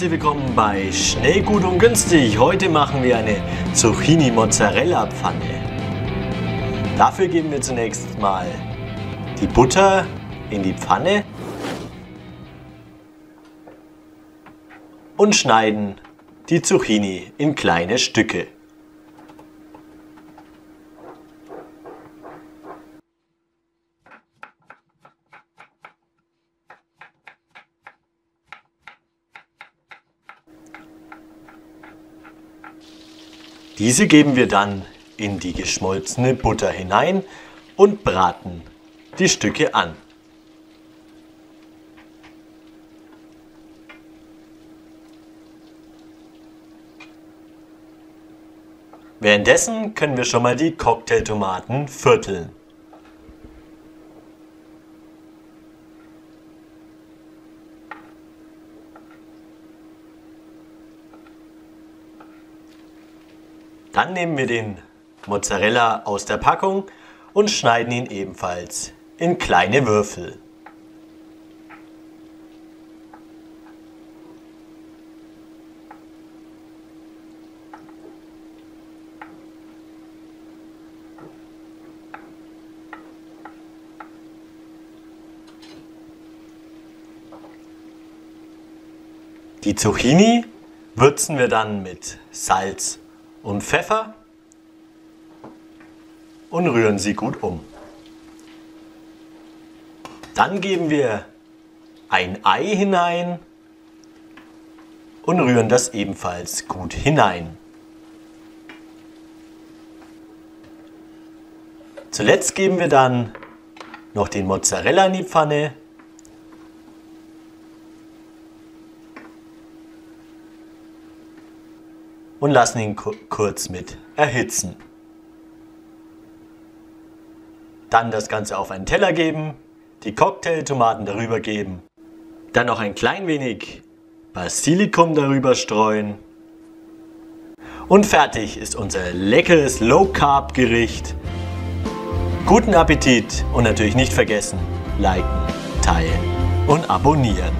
herzlich willkommen bei Schnell, gut und günstig. Heute machen wir eine Zucchini-Mozzarella-Pfanne. Dafür geben wir zunächst mal die Butter in die Pfanne und schneiden die Zucchini in kleine Stücke. Diese geben wir dann in die geschmolzene Butter hinein und braten die Stücke an. Währenddessen können wir schon mal die Cocktailtomaten vierteln. Dann nehmen wir den Mozzarella aus der Packung und schneiden ihn ebenfalls in kleine Würfel. Die Zucchini würzen wir dann mit Salz und Pfeffer und rühren sie gut um. Dann geben wir ein Ei hinein und rühren das ebenfalls gut hinein. Zuletzt geben wir dann noch den Mozzarella in die Pfanne und lassen ihn kurz mit erhitzen. Dann das Ganze auf einen Teller geben, die Cocktailtomaten darüber geben, dann noch ein klein wenig Basilikum darüber streuen und fertig ist unser leckeres Low-Carb-Gericht. Guten Appetit und natürlich nicht vergessen, liken, teilen und abonnieren.